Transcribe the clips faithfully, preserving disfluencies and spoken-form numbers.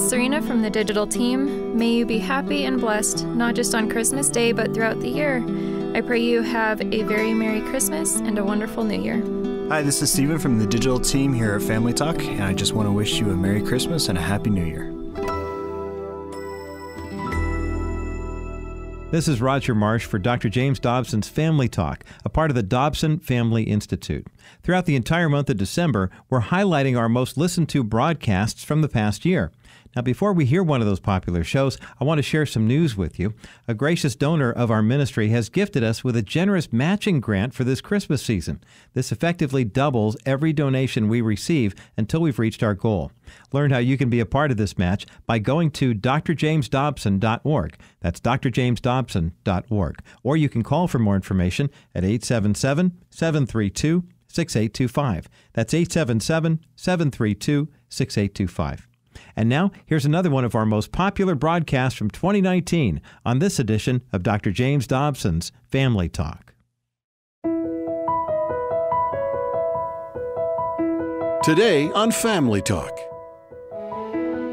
is Serena from the digital team. May you be happy and blessed, not just on Christmas Day, but throughout the year. I pray you have a very Merry Christmas and a wonderful New Year. Hi, this is Stephen from the digital team here at Family Talk, and I just want to wish you a Merry Christmas and a Happy New Year. This is Roger Marsh for Doctor James Dobson's Family Talk, a part of the Dobson Family Institute. Throughout the entire month of December, we're highlighting our most listened-to broadcasts from the past year. Now, before we hear one of those popular shows, I want to share some news with you. A gracious donor of our ministry has gifted us with a generous matching grant for this Christmas season. This effectively doubles every donation we receive until we've reached our goal. Learn how you can be a part of this match by going to D R James Dobson dot org. That's D R James Dobson dot org. Or you can call for more information at eight seven seven, seven three two, six eight two five. That's eight seven seven, seven three two, six eight two five. And now, here's another one of our most popular broadcasts from twenty nineteen on this edition of Doctor James Dobson's Family Talk. Today on Family Talk.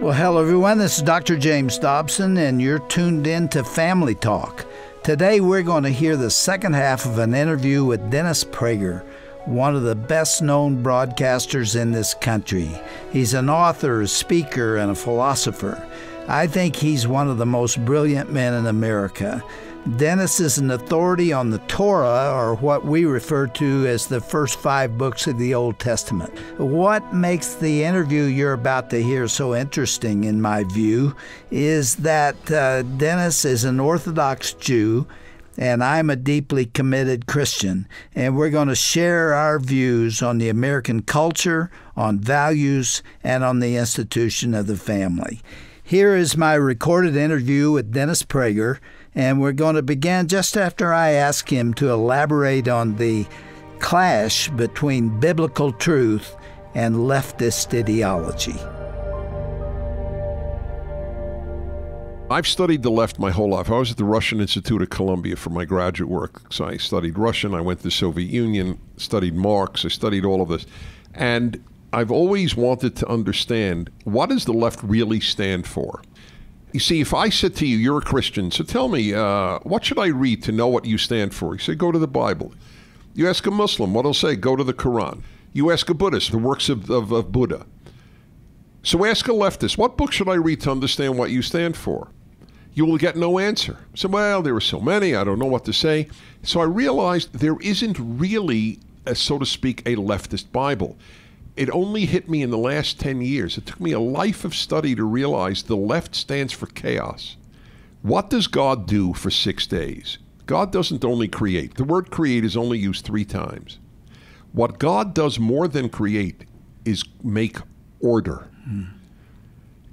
Well, hello everyone, this is Doctor James Dobson, and you're tuned in to Family Talk. Today we're going to hear the second half of an interview with Dennis Prager, one of the best-known broadcasters in this country. He's an author, a speaker, and a philosopher. I think he's one of the most brilliant men in America. Dennis is an authority on the Torah, or what we refer to as the first five books of the Old Testament. What makes the interview you're about to hear so interesting, in my view, is that uh, Dennis is an Orthodox Jew, and I'm a deeply committed Christian. And we're going to share our views on the American culture, on values, and on the institution of the family. Here is my recorded interview with Dennis Prager, and we're going to begin just after I ask him to elaborate on the clash between biblical truth and leftist ideology. I've studied the left my whole life. I was at the Russian Institute at Columbia for my graduate work. So I studied Russian, I went to the Soviet Union, studied Marx, I studied all of this. And I've always wanted to understand, what does the left really stand for? You see, if I said to you, you're a Christian, so tell me, uh, what should I read to know what you stand for? You say, go to the Bible. You ask a Muslim, what he'll say? Go to the Quran. You ask a Buddhist, the works of, of, of Buddha. So ask a leftist, what book should I read to understand what you stand for? You will get no answer. So, well, there are so many, I don't know what to say. So I realized there isn't really, a, so to speak, a leftist Bible. It only hit me in the last ten years. It took me a life of study to realize the left stands for chaos. What does God do for six days? God doesn't only create. The word create is only used three times. What God does more than create is make order. Mm.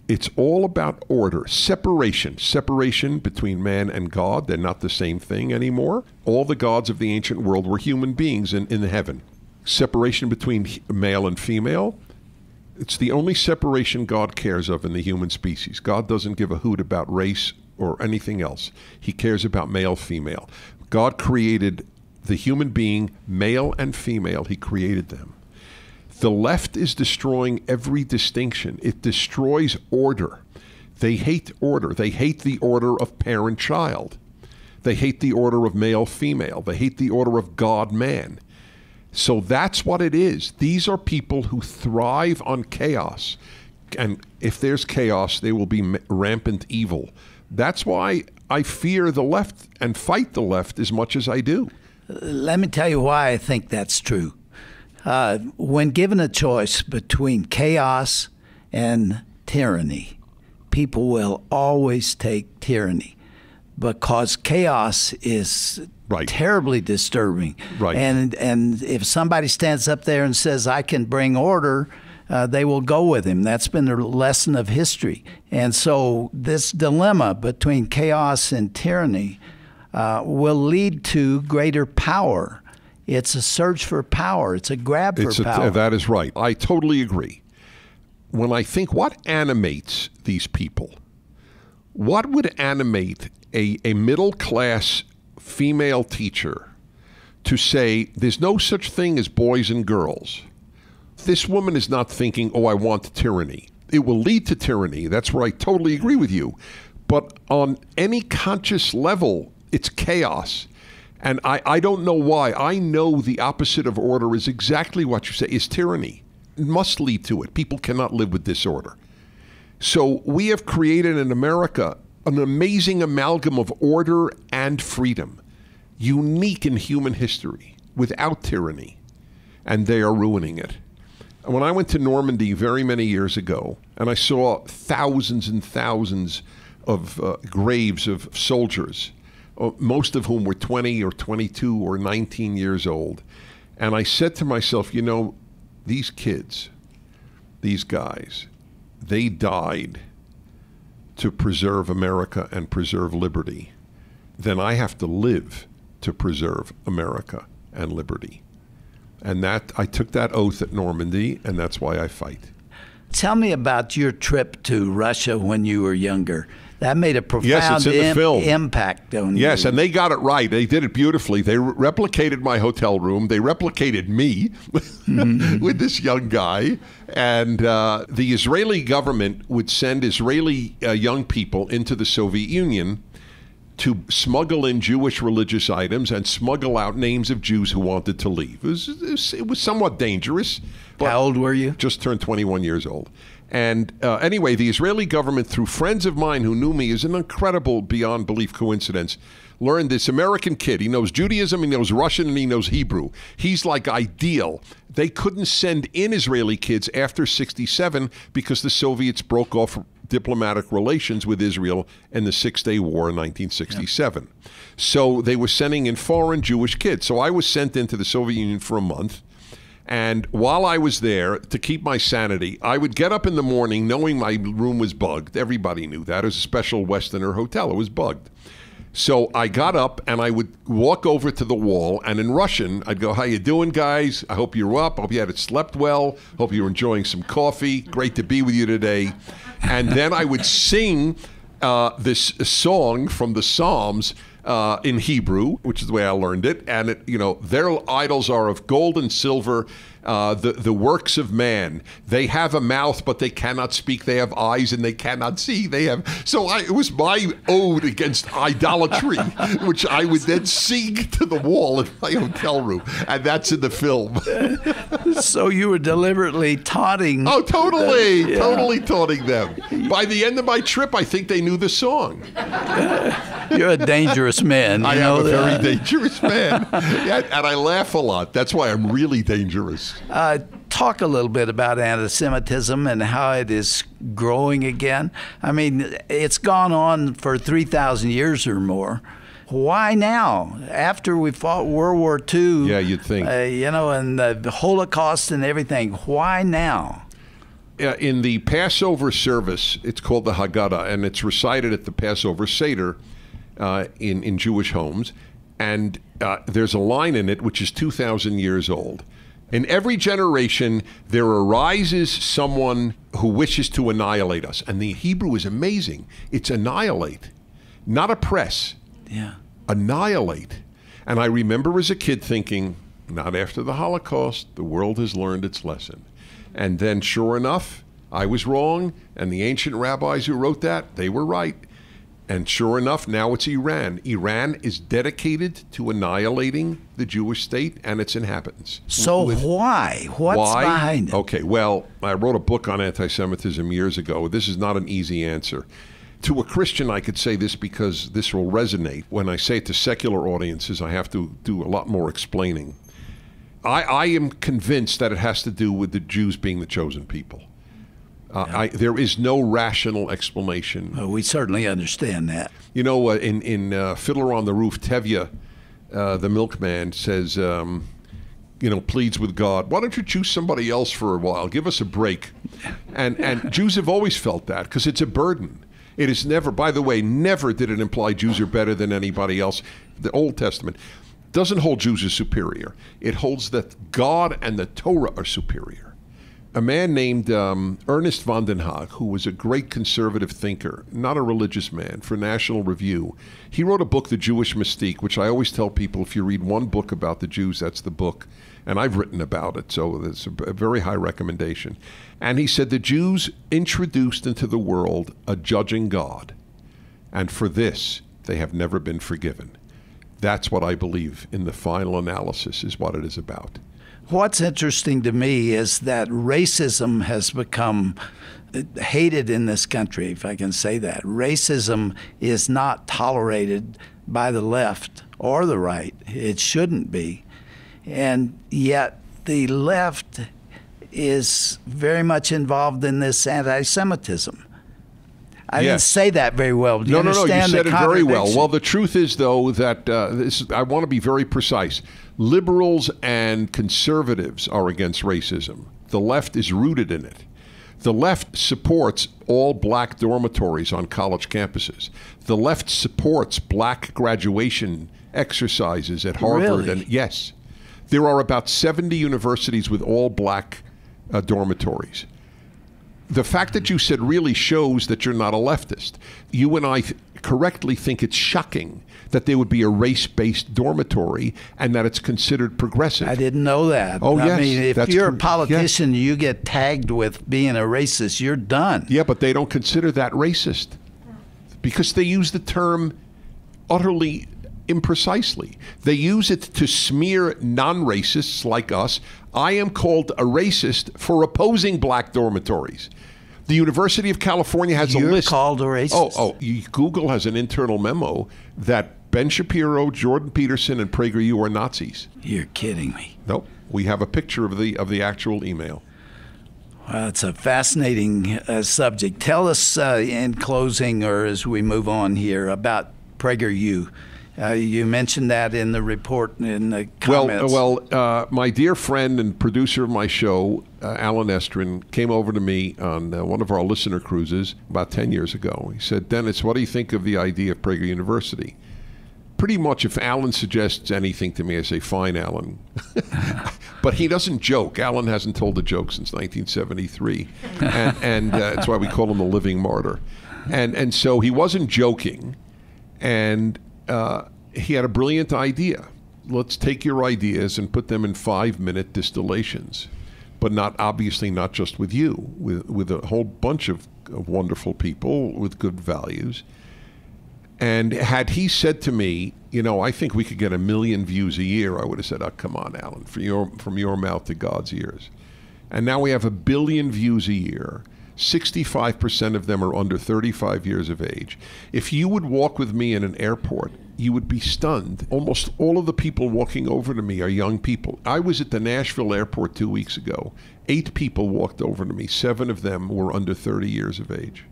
It's all about order, separation, separation between man and God. They're not the same thing anymore. All the gods of the ancient world were human beings in, in heaven. Separation between male and female. It's the only separation God cares of in the human species. God doesn't give a hoot about race or anything else. He cares about male, female. God created the human being, male and female. He created them. The left is destroying every distinction. It destroys order. They hate order. They hate the order of parent-child. They hate the order of male-female. They hate the order of God-man. So that's what it is. These are people who thrive on chaos. And if there's chaos, there will be rampant evil. That's why I fear the left and fight the left as much as I do. Let me tell you why I think that's true. Uh, when given a choice between chaos and tyranny, people will always take tyranny because chaos is right. terribly disturbing. Right. And, and if somebody stands up there and says, I can bring order, uh, they will go with him. That's been the lesson of history. And so this dilemma between chaos and tyranny uh, will lead to greater power. It's a search for power. It's a grab for it's a, power. That is right. I totally agree. When I think what animates these people, what would animate a, a middle-class female teacher to say, there's no such thing as boys and girls. This woman is not thinking, oh, I want tyranny. it will lead to tyranny. That's where I totally agree with you. But on any conscious level, it's chaos. And I, I don't know why. I know the opposite of order is exactly what you say, is tyranny. It must lead to it. People cannot live with disorder. So we have created in America an amazing amalgam of order and freedom, unique in human history, without tyranny. And they are ruining it. When I went to Normandy very many years ago, and I saw thousands and thousands of uh, graves of soldiers, most of whom were twenty or twenty-two or nineteen years old. And I said to myself, you know, these kids, these guys, they died to preserve America and preserve liberty. Then I have to live to preserve America and liberty. And that, I took that oath at Normandy, and that's why I fight. Tell me about your trip to Russia when you were younger. That made a profound yes, it's in the im film. impact on yes, you. Yes, and they got it right. They did it beautifully. They re replicated my hotel room. They replicated me mm-hmm. with this young guy. And uh, the Israeli government would send Israeli uh, young people into the Soviet Union to smuggle in Jewish religious items and smuggle out names of Jews who wanted to leave. It was, it was somewhat dangerous. How old were you? Just turned twenty-one years old. And uh, anyway, the Israeli government, through friends of mine who knew me, is an incredible, beyond belief coincidence, learned this American kid. He knows Judaism, he knows Russian, and he knows Hebrew. He's like ideal. They couldn't send in Israeli kids after sixty-seven because the Soviets broke off diplomatic relations with Israel in the Six-Day War in nineteen sixty-seven. Yep. So they were sending in foreign Jewish kids. So I was sent into the Soviet Union for a month. And while I was there, to keep my sanity, I would get up in the morning knowing my room was bugged. Everybody knew that. It was a special Westerner hotel. It was bugged. So I got up and I would walk over to the wall, and in Russian, I'd go, how you doing, guys? I hope you're up. I hope you had slept well. Hope you're enjoying some coffee. Great to be with you today. And then I would sing uh, this song from the Psalms, Uh, in Hebrew, which is the way I learned it. And, it, you know, their idols are of gold and silver, uh, the, the works of man. They have a mouth, but they cannot speak. They have eyes and they cannot see. They have. So I, it was my ode against idolatry, which I would then sing to the wall in my hotel room. And that's in the film. So you were deliberately taunting. Oh, totally. Yeah. Totally taunting them. By the end of my trip, I think they knew the song. You're a dangerous man. I am a very dangerous man. Yeah, and I laugh a lot. That's why I'm really dangerous. Uh, talk a little bit about anti-Semitism and how it is growing again. I mean, it's gone on for three thousand years or more. Why now? After we fought World War Two, yeah, you'd think. Uh, you know, and the Holocaust and everything, why now? Uh, in the Passover service, it's called the Haggadah, and it's recited at the Passover Seder, Uh, in, in Jewish homes, and uh, there's a line in it which is two thousand years old. In every generation, there arises someone who wishes to annihilate us. And the Hebrew is amazing. It's annihilate, not oppress. Yeah. Annihilate. And I remember as a kid thinking, not after the Holocaust, the world has learned its lesson. And then sure enough, I was wrong, and the ancient rabbis who wrote that, they were right. And sure enough, now it's Iran. Iran is dedicated to annihilating the Jewish state and its inhabitants. So With why? What's why? behind it? Okay, well, I wrote a book on anti-Semitism years ago. This is not an easy answer. To a Christian, I could say this because this will resonate. When I say it to secular audiences, I have to do a lot more explaining. I, I am convinced that it has to do with the Jews being the chosen people. Uh, I, there is no rational explanation. Well, we certainly understand that. You know, uh, in, in uh, Fiddler on the Roof, Tevye, uh, the milkman, says, um, you know, pleads with God, why don't you choose somebody else for a while? Give us a break. And, and Jews have always felt that because it's a burden. It is never, by the way, never did it imply Jews are better than anybody else. The Old Testament doesn't hold Jews as superior. It holds that God and the Torah are superior. a man named um, Ernest Vanden Haag, who was a great conservative thinker, not a religious man, for National Review. He wrote a book, The Jewish Mystique, which I always tell people, if you read one book about the Jews, that's the book. And I've written about it, so it's a very high recommendation. And he said, the Jews introduced into the world a judging God, and for this, they have never been forgiven. That's what I believe in the final analysis is what it is about. What's interesting to me is that racism has become hated in this country, if I can say that. Racism is not tolerated by the left or the right. It shouldn't be. And yet the left is very much involved in this anti-Semitism. I yes. didn't say that very well. Do you no, no, no, you said it very well. Well, the truth is, though, that uh, this, I want to be very precise. Liberals and conservatives are against racism. The left is rooted in it. The left supports all black dormitories on college campuses. The left supports black graduation exercises at Harvard. Really? And yes, there are about seventy universities with all black uh, dormitories. The fact that you said really shows that you're not a leftist. You and I th- correctly think it's shocking that there would be a race-based dormitory and that it's considered progressive. I didn't know that. Oh, I yes. I mean, if That's you're a politician, yes. you get tagged with being a racist, you're done. Yeah, but they don't consider that racist because they use the term utterly imprecisely. They use it to smear non-racists like us. I am called a racist for opposing black dormitories. The University of California has You're a list. You're called a racist. Oh, oh, you, Google has an internal memo that Ben Shapiro, Jordan Peterson, and Prager, you are Nazis. You're kidding me. Nope. We have a picture of the of the actual email. Well, it's a fascinating uh, subject. Tell us uh, in closing, or as we move on here, about PragerU. Uh, you mentioned that in the report, in the comments. Well, well uh, my dear friend and producer of my show, uh, Alan Estrin, came over to me on uh, one of our listener cruises about ten years ago. He said, Dennis, what do you think of the idea of Prager University? Pretty much if Alan suggests anything to me, I say, fine, Alan. But he doesn't joke. Alan hasn't told a joke since nineteen seventy-three. and and uh, that's why we call him the living martyr. And, and so he wasn't joking. And... Uh, he had a brilliant idea. Let's take your ideas and put them in five-minute distillations, but not obviously not just with you, with, with a whole bunch of, of wonderful people with good values. And had he said to me, you know, I think we could get a million views a year, I would have said, oh, come on, Alan, from your, from your mouth to God's ears. And now we have a billion views a year. sixty-five percent of them are under thirty-five years of age. If you would walk with me in an airport, you would be stunned. Almost all of the people walking over to me are young people. I was at the Nashville airport two weeks ago. Eight people walked over to me. Seven of them were under thirty years of age.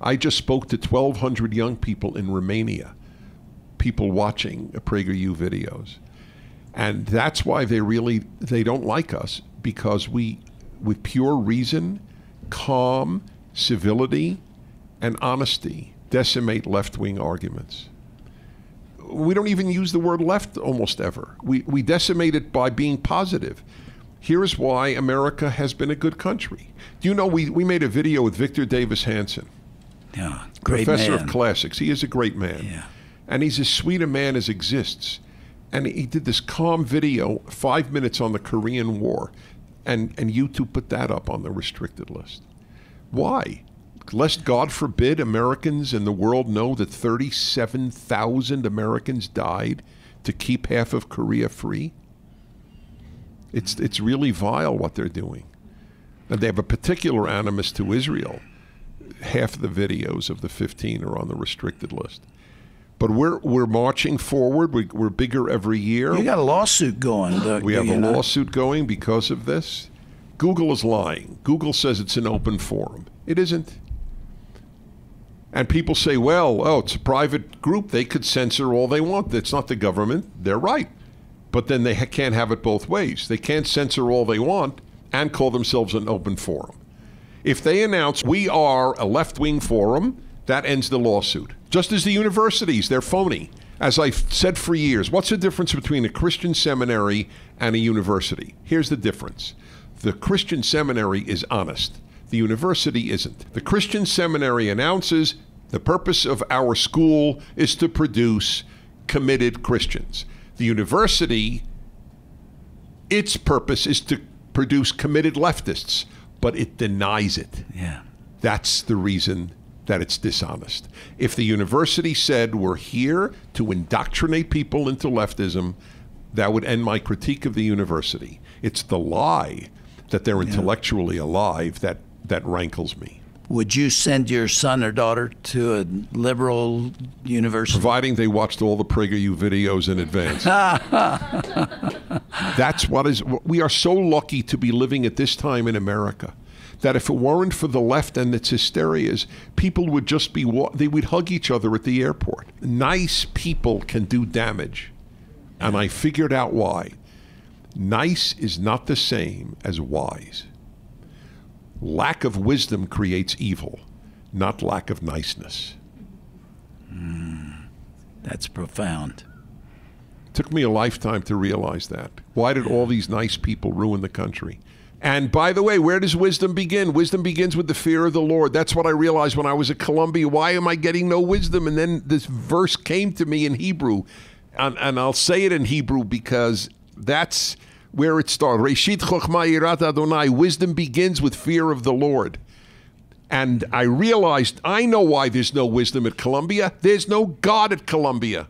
I just spoke to twelve hundred young people in Romania, people watching PragerU videos. And that's why they really, they don't like us, because we, with pure reason, calm, civility, and honesty decimate left-wing arguments. We don't even use the word left almost ever. We, we decimate it by being positive. Here's why America has been a good country. Do you know we, we made a video with Victor Davis Hanson, yeah, great professor man. of classics. He is a great man. Yeah. And he's as sweet a man as exists. And he did this calm video, five minutes on the Korean War. And, and YouTube put that up on the restricted list. Why? Lest, God forbid, Americans and the world know that thirty-seven thousand Americans died to keep half of Korea free? It's, it's really vile what they're doing. And they have a particular animus to Israel. Half of the videos of the fifteen are on the restricted list. But we're we're marching forward. We, we're bigger every year. You got a lawsuit going. Doug, we have a know? lawsuit going because of this. Google is lying. Google says it's an open forum. It isn't. And people say, well, oh, it's a private group. They could censor all they want. It's not the government. They're right. But then they ha can't have it both ways. They can't censor all they want and call themselves an open forum. If they announce we are a left-wing forum, that ends the lawsuit. Just as the universities, they're phony. As I've said for years, what's the difference between a Christian seminary and a university? Here's the difference. The Christian seminary is honest. The university isn't. The Christian seminary announces the purpose of our school is to produce committed Christians. The university, its purpose is to produce committed leftists, but it denies it. Yeah. That's the reason that it's dishonest. If the university said we're here to indoctrinate people into leftism, that would end my critique of the university. It's the lie that they're intellectually yeah. alive that, that rankles me. Would you send your son or daughter to a liberal university? Providing they watched all the Prager U videos in advance. That's what is, we are so lucky to be living at this time in America, that if it weren't for the left and its hysterias, people would just be, they would hug each other at the airport. Nice people can do damage. And I figured out why. Nice is not the same as wise. Lack of wisdom creates evil, not lack of niceness. Mm, that's profound. It took me a lifetime to realize that. Why did all these nice people ruin the country? And by the way, where does wisdom begin? Wisdom begins with the fear of the Lord. That's what I realized when I was at Columbia. Why am I getting no wisdom? And then this verse came to me in Hebrew. And, and I'll say it in Hebrew because that's where it starts. Reshit chokhmah yirat Adonai. Wisdom begins with fear of the Lord. And I realized, I know why there's no wisdom at Columbia. There's no God at Columbia.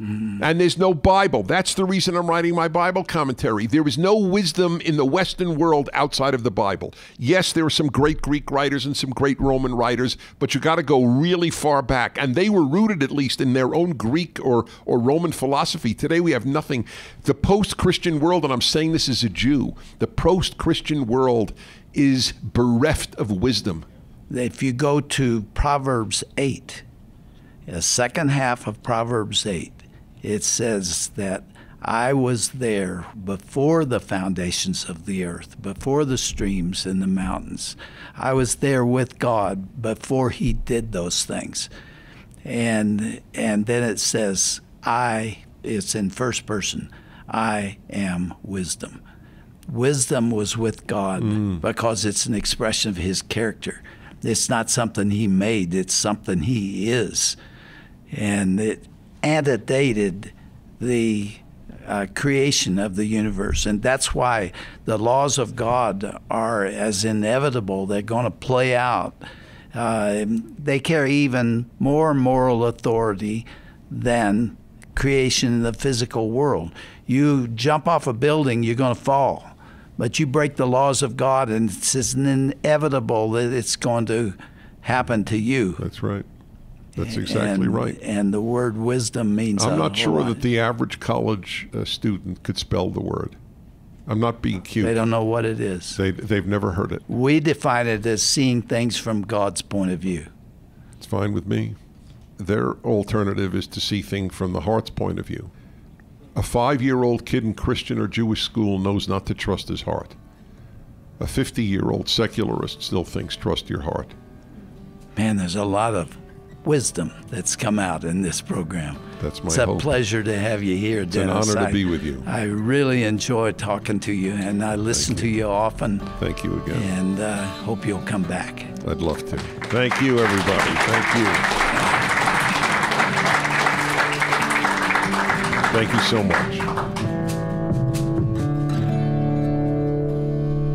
Mm-hmm. And there's no Bible. That's the reason I'm writing my Bible commentary. There is no wisdom in the Western world outside of the Bible. Yes, there are some great Greek writers and some great Roman writers, but you got to go really far back. And they were rooted, at least, in their own Greek or, or Roman philosophy. Today we have nothing. The post-Christian world, and I'm saying this as a Jew, the post-Christian world is bereft of wisdom. If you go to Proverbs eight, the second half of Proverbs eight, it says that I was there before the foundations of the earth, before the streams and the mountains. I was there with God before he did those things. And, and then it says, I, it's in first person, I am wisdom. Wisdom was with God mm. because it's an expression of his character. It's not something he made, it's something he is. And it antedated the uh, creation of the universe. And that's why the laws of God are as inevitable. They're going to play out. Uh, they carry even more moral authority than creation in the physical world. You jump off a building, you're going to fall. But you break the laws of God, and it's inevitable that it's going to happen to you. That's right. That's exactly and, right. And the word wisdom means I'm not sure lot. that the average college uh, student could spell the word. I'm not being cute. They don't know what it is. They, they've never heard it. We define it as seeing things from God's point of view. It's fine with me. Their alternative is to see things from the heart's point of view. A five-year-old kid in Christian or Jewish school knows not to trust his heart. A fifty-year-old secularist still thinks trust your heart. Man, there's a lot of wisdom that's come out in this program. That's my It's a hope. pleasure to have you here, it's Dennis. It's an honor I, to be with you. I really enjoy talking to you, and I listen you. to you often. Thank you again. And I uh, hope you'll come back. I'd love to. Thank you, everybody. Thank you. Thank you so much.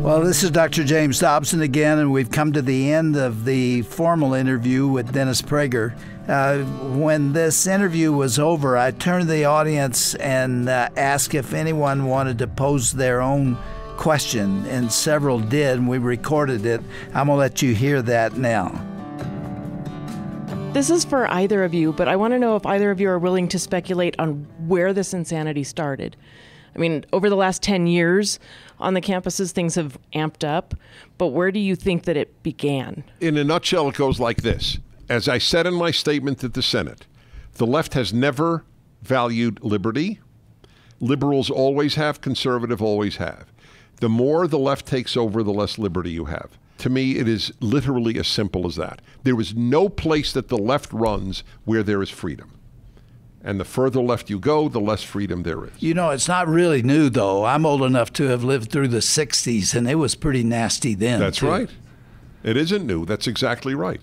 Well, this is Doctor James Dobson again, and we've come to the end of the formal interview with Dennis Prager. Uh, when this interview was over, I turned to the audience and uh, asked if anyone wanted to pose their own question, and several did, and we recorded it. I'm going to let you hear that now. This is for either of you, but I want to know if either of you are willing to speculate on where this insanity started. I mean, over the last ten years on the campuses, things have amped up, but where do you think that it began? In a nutshell, it goes like this. As I said in my statement at the Senate, the left has never valued liberty. Liberals always have, conservative always have. The more the left takes over, the less liberty you have. To me, it is literally as simple as that. There is no place that the left runs where there is freedom. And the further left you go, the less freedom there is. You know, it's not really new, though. I'm old enough to have lived through the sixties, and it was pretty nasty then. That's too. Right. It isn't new. That's exactly right.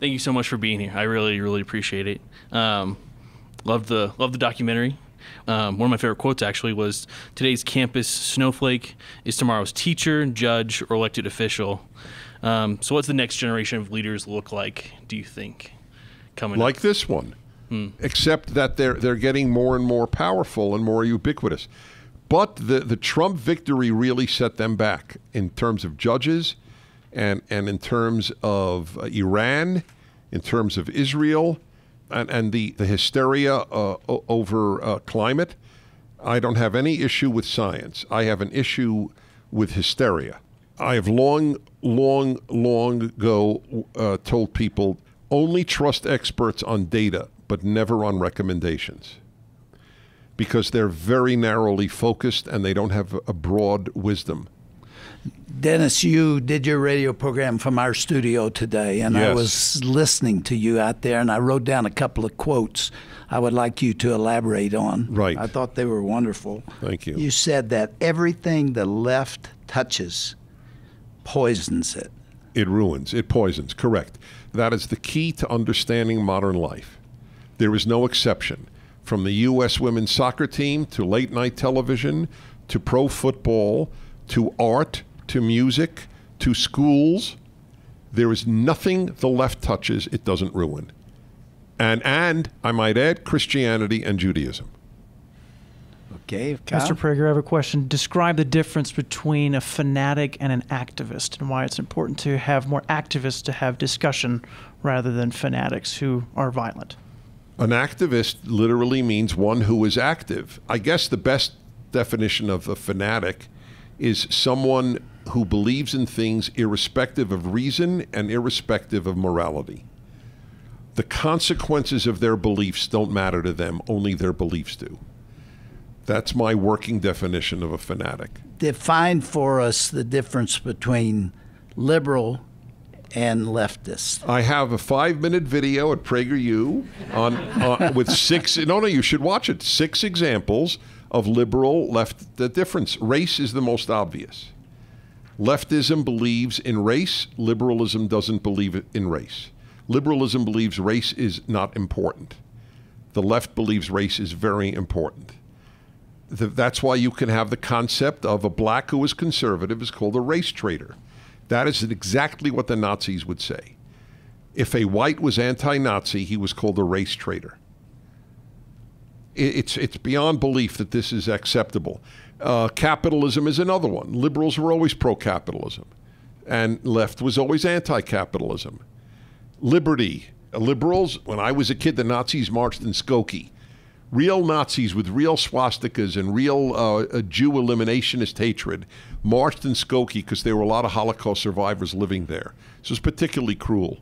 Thank you so much for being here. I really, really appreciate it. Um, love the love the documentary. Um, one of my favorite quotes, actually, was, "Today's campus snowflake is tomorrow's teacher, judge, or elected official." Um, so what's the next generation of leaders look like, do you think, coming Like up? This one, hmm. except that they're, they're getting more and more powerful and more ubiquitous. But the, the Trump victory really set them back in terms of judges and, and in terms of Iran, in terms of Israel, and, and the, the hysteria uh, over uh, climate. I don't have any issue with science. I have an issue with hysteria. I have long, long, long ago uh, told people, only trust experts on data, but never on recommendations, because they're very narrowly focused and they don't have a broad wisdom. Dennis, you did your radio program from our studio today, and yes. I was listening to you out there, and I wrote down a couple of quotes I would like you to elaborate on. Right. I thought they were wonderful. Thank you. You said that everything the left touches poisons it. It ruins. It poisons. Correct. That is the key to understanding modern life. There is no exception. From the U S women's soccer team to late-night television to pro football to art to music to schools, there is nothing the left touches it doesn't ruin. And, and I might add, Christianity and Judaism. Okay, Kyle? Mister Prager, I have a question. Describe the difference between a fanatic and an activist, and why it's important to have more activists to have discussion rather than fanatics who are violent. An activist literally means one who is active. I guess the best definition of a fanatic is someone who believes in things irrespective of reason and irrespective of morality. The consequences of their beliefs don't matter to them, only their beliefs do. That's my working definition of a fanatic. Define for us the difference between liberal and leftist. I have a five-minute video at PragerU on, on with six. No, no, you should watch it. Six examples of liberal left. The difference. Race is the most obvious. Leftism believes in race. Liberalism doesn't believe in race. Liberalism believes race is not important. The left believes race is very important. That's why you can have the concept of a black who is conservative is called a race traitor. That is exactly what the Nazis would say. If a white was anti-Nazi, he was called a race traitor. It's, it's beyond belief that this is acceptable. Uh, capitalism is another one. Liberals were always pro-capitalism, and left was always anti-capitalism. Liberty. Liberals, when I was a kid, the Nazis marched in Skokie. Real Nazis with real swastikas and real uh, Jew eliminationist hatred marched in Skokie because there were a lot of Holocaust survivors living there. This was particularly cruel.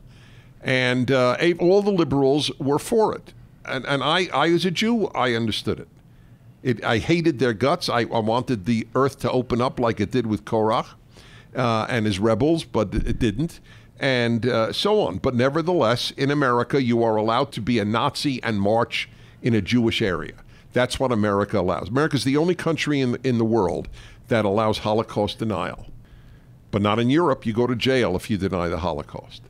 And uh, all the liberals were for it. And, and I, I, as a Jew, I understood it. it I hated their guts. I, I wanted the earth to open up like it did with Korach uh, and his rebels, but it didn't. And uh, so on. But nevertheless, in America, you are allowed to be a Nazi and march in a Jewish area. That's what America allows. America's the only country in, in the world that allows Holocaust denial. But not in Europe. You go to jail if you deny the Holocaust.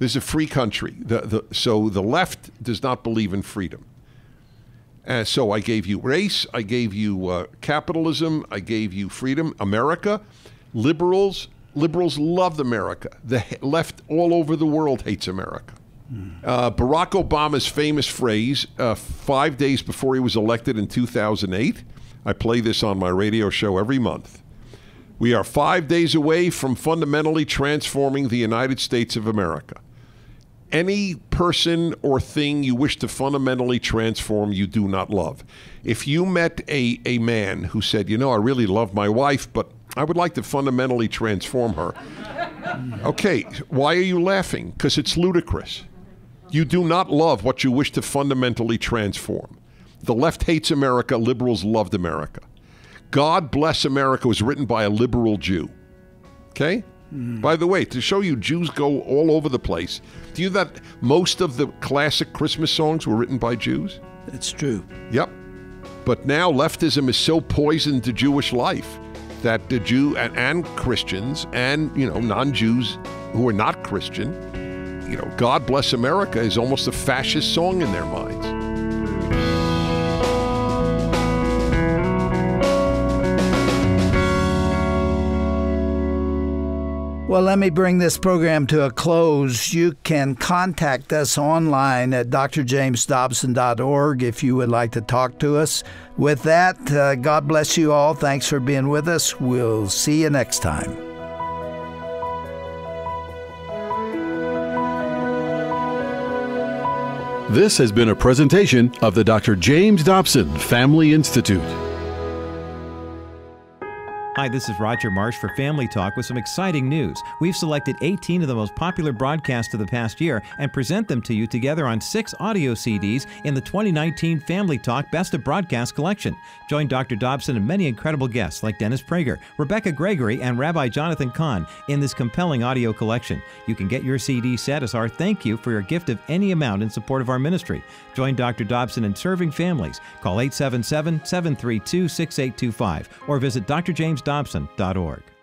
This is a free country. The, the, so the left does not believe in freedom. And so I gave you race. I gave you uh, capitalism. I gave you freedom. America. Liberals. Liberals loved America. The left all over the world hates America. Uh, Barack Obama's famous phrase, uh, five days before he was elected in two thousand eight, I play this on my radio show every month, "We are five days away from fundamentally transforming the United States of America." Any person or thing you wish to fundamentally transform, you do not love. If you met a, a man who said, you know, I really love my wife, but I would like to fundamentally transform her. Okay, why are you laughing? Because it's ludicrous. You do not love what you wish to fundamentally transform. The left hates America. Liberals loved America. God Bless America was written by a liberal Jew. Okay? Mm. By the way, to show you Jews go all over the place, do you know that most of the classic Christmas songs were written by Jews? That's true. Yep. But now leftism is so poisoned to Jewish life that the Jew and, and Christians and, you know, non-Jews who are not Christian, you know, God Bless America is almost a fascist song in their minds. Well, let me bring this program to a close. You can contact us online at D R James Dobson dot org if you would like to talk to us. With that, uh, God bless you all. Thanks for being with us. We'll see you next time. This has been a presentation of the Doctor James Dobson Family Institute. Hi, this is Roger Marsh for Family Talk with some exciting news. We've selected eighteen of the most popular broadcasts of the past year and present them to you together on six audio C Ds in the twenty nineteen Family Talk Best of Broadcast Collection. Join Doctor Dobson and many incredible guests like Dennis Prager, Rebecca Gregory, and Rabbi Jonathan Kahn in this compelling audio collection. You can get your C D set as our thank you for your gift of any amount in support of our ministry. Join Doctor Dobson in serving families. Call eight seven seven, seven three two, six eight two five or visit D R James Dobson dot org.